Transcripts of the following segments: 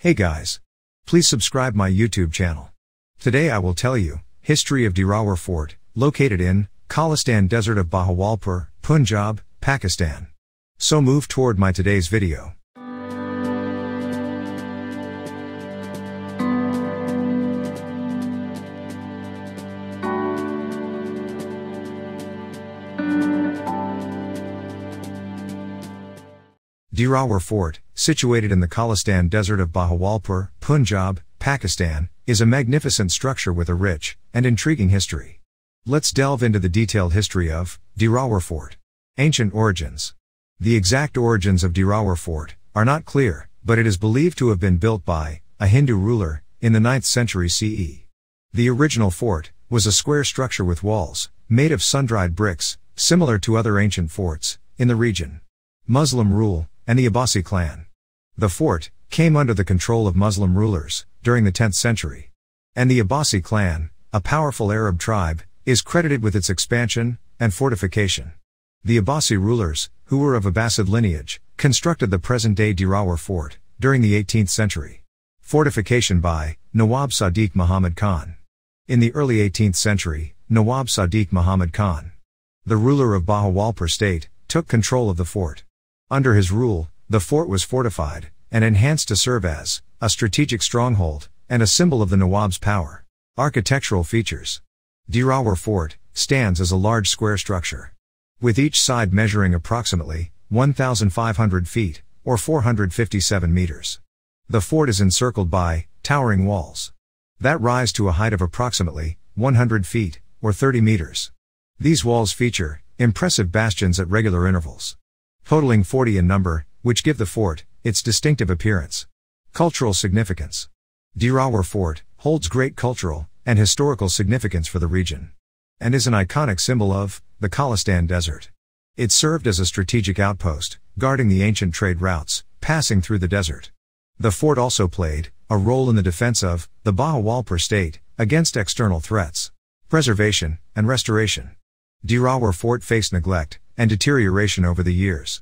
Hey guys! Please subscribe my YouTube channel. Today I will tell you, history of Derawar Fort, located in, Cholistan Desert of Bahawalpur, Punjab, Pakistan. So move toward my today's video. Derawar Fort, situated in the Cholistan Desert of Bahawalpur, Punjab, Pakistan, is a magnificent structure with a rich and intriguing history. Let's delve into the detailed history of Derawar Fort. Ancient origins. The exact origins of Derawar Fort are not clear, but it is believed to have been built by a Hindu ruler in the 9th century CE. The original fort was a square structure with walls made of sun-dried bricks, similar to other ancient forts in the region. Muslim rule and the Abbasi clan. The fort came under the control of Muslim rulers during the 10th century. And the Abbasi clan, a powerful Arab tribe, is credited with its expansion and fortification. The Abbasi rulers, who were of Abbasid lineage, constructed the present-day Derawar Fort during the 18th century. Fortification by Nawab Sadiq Muhammad Khan. In the early 18th century, Nawab Sadiq Muhammad Khan, the ruler of Bahawalpur State, took control of the fort. Under his rule, the fort was fortified and enhanced to serve as a strategic stronghold and a symbol of the Nawab's power. Architectural features. Derawar Fort stands as a large square structure, with each side measuring approximately 1,500 feet or 457 meters. The fort is encircled by towering walls that rise to a height of approximately 100 feet or 30 meters. These walls feature impressive bastions at regular intervals, totaling 40 in number, which give the fort its distinctive appearance. Cultural significance. Derawar Fort holds great cultural and historical significance for the region, and is an iconic symbol of the Cholistan Desert. It served as a strategic outpost, guarding the ancient trade routes passing through the desert. The fort also played a role in the defense of the Bahawalpur State against external threats. Preservation and restoration. Derawar Fort faced neglect and deterioration over the years,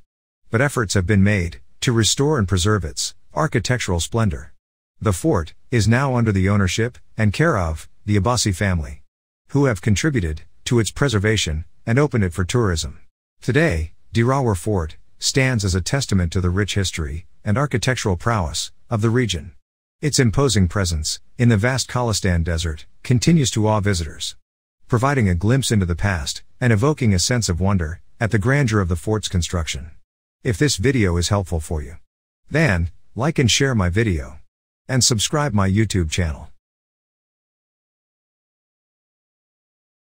but efforts have been made to restore and preserve its architectural splendor. The fort is now under the ownership and care of the Abbasi family, who have contributed to its preservation and opened it for tourism. Today, Derawar Fort stands as a testament to the rich history and architectural prowess of the region. Its imposing presence in the vast Cholistan Desert continues to awe visitors, providing a glimpse into the past and evoking a sense of wonder at the grandeur of the fort's construction. If this video is helpful for you, then like and share my video and subscribe my YouTube channel.